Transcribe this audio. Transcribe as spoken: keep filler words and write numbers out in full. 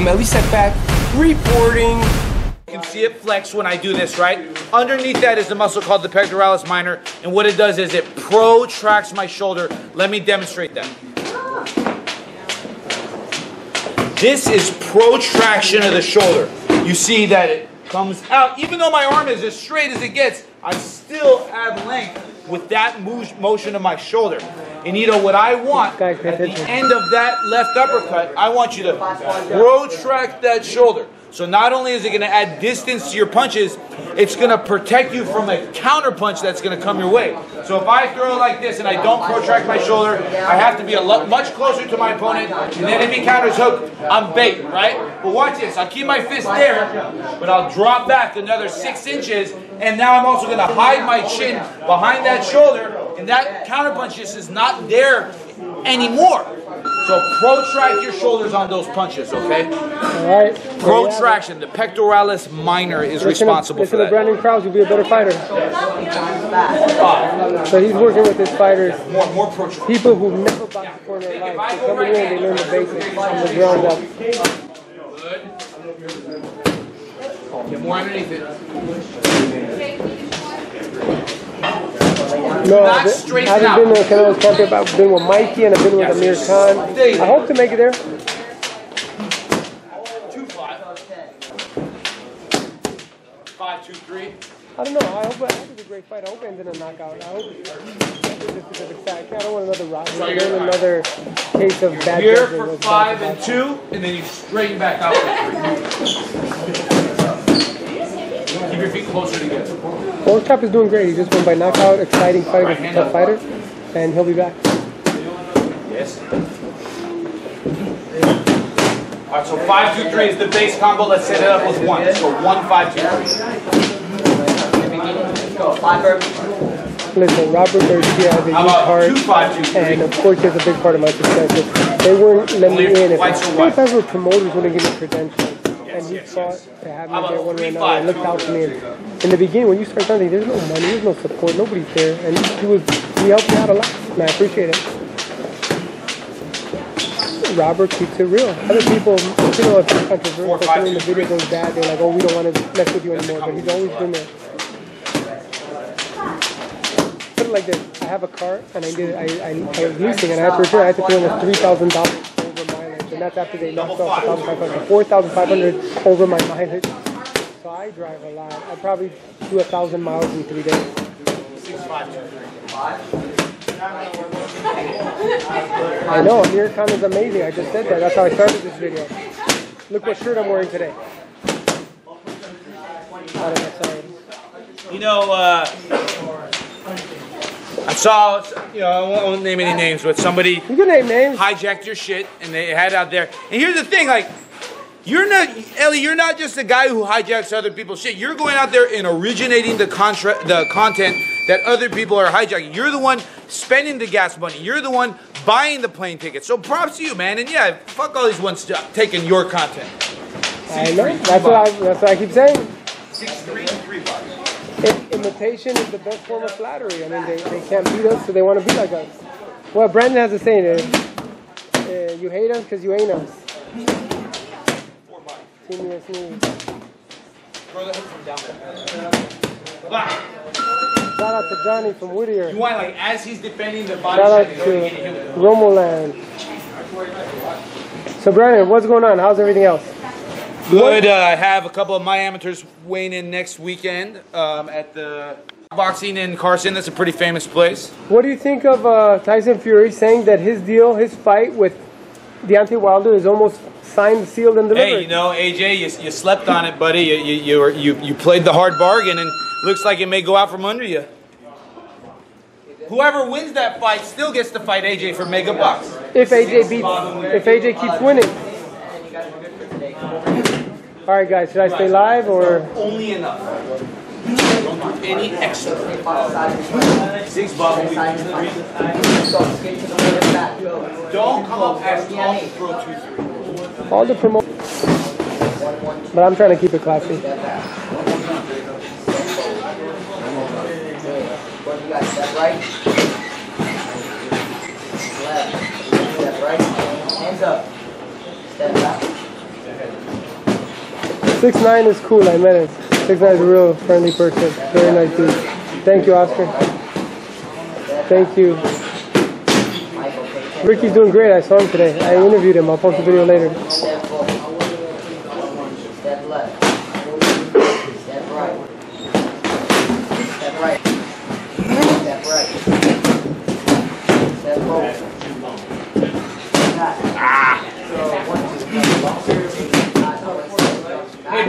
I'm Elie Seckbach reporting. You can see it flex when I do this, right? Underneath that is the muscle called the pectoralis minor, and what it does is it protracts my shoulder. Let me demonstrate that. This is protraction of the shoulder. You see that it comes out. Even though my arm is as straight as it gets, I still have length with that move, motion of my shoulder. And you know what I want at the end of that left uppercut, I want you to protract that shoulder. So not only is it gonna add distance to your punches, it's gonna protect you from a counter punch that's gonna come your way. So if I throw like this and I don't protract my shoulder, I have to be a lot much closer to my opponent, and then if he counters hook, I'm baiting, right? But watch this, I'll keep my fist there, but I'll drop back another six inches, and now I'm also gonna hide my chin behind that shoulder, and that counter punch just is not there anymore. So protract your shoulders on those punches, okay? All right. Protraction. The pectoralis minor is responsible for that. Brandon Krause would be a better fighter. Uh, so he's working with his fighters. More, more protraction. People who've never boxed before in their life. They come in and they learn the basics from the ground up. Good. Get more underneath it. No, I haven't been with Canelo's Club. I've been with Mikey and I've been with Amir Khan. I hope to make it there. two five. five two three. I don't know. I hope, I hope it's a great fight. I hope it ends in a knockout. I hope this is exciting. I don't want another rock. I don't want another case of bad. You're here for five and two, and then you straighten back out. Keep your feet closer together. Bones Cap is doing great. He just won by knockout. Exciting fight with a tough fighter, and he'll be back. Yes. All right. So five, two, three is the base combo. Let's set it up with one. So one, five, two, three. Listen, Robert Garcia has a big part, two, five, two, three. And of course, he has a big part of my success. They weren't letting me in. If I were promoters, wouldn't give me credentials. And he yes, fought yes, yes. to have me there one way or another and looked out for me. And in the beginning, when you start something, there's no money, there's no support, nobody's there. And he, was, he helped me out a lot, and I appreciate it. Robert keeps it real. Other people, you know, if it's controversial, if someone in the video goes bad, they're like, oh, we don't want to mess with you anymore, but he's always been there. Put it like this, I have a car, and I did. I, I, I was leasing, and I had to return, I had to pay almost three thousand dollars. And that's after they knocked off one thousand five hundred dollars, four thousand five hundred dollars over my mileage. So I drive a lot. I probably do a thousand miles in three days. I know, Amir Khan is amazing. I just said that. That's how I started this video. Look what shirt I'm wearing today. You know, uh, I saw, you know, I won't name any names, but somebody you can name names. hijacked your shit, and they had it out there. And here's the thing, like, you're not, Elie, you're not just a guy who hijacks other people's shit. You're going out there and originating the contra the content that other people are hijacking. You're the one spending the gas money. You're the one buying the plane tickets. So props to you, man. And yeah, fuck all these ones taking your content. Six, I know. Three, that's, what I, that's what I keep saying. Six, three, three, five. It, imitation is the best form of flattery. I mean, they, they can't beat us, so they want to be like us. Well, Brandon has a saying, uh, you hate us because you ain't us. Team E S News. Shout out to Johnny from Whittier. You want, like, as he's defending the body. Shout out to Romoland. So, Brandon, what's going on? How's everything else? Good. Uh, I have a couple of my amateurs weighing in next weekend um, at the boxing in Carson. That's a pretty famous place. What do you think of uh, Tyson Fury saying that his deal, his fight with Deontay Wilder is almost signed, sealed, and delivered? Hey, you know, A J, you, you slept on it, buddy. You you, you, were, you you played the hard bargain, and looks like it may go out from under you. Whoever wins that fight still gets to fight A J for mega bucks. If A J beats, if A J keeps winning. All right, guys, should I stay live or? Only enough. Don't do any extra. Six bubbles. Don't come up as long throw two, three. All the promotions. But I'm trying to keep it classy. Step right. Hands up. Step back. six nine is cool, I met him. six nine is a real friendly person. Very nice dude. Thank you, Oscar. Thank you. Ricky's doing great. I saw him today. I interviewed him. I'll post the video later. Hey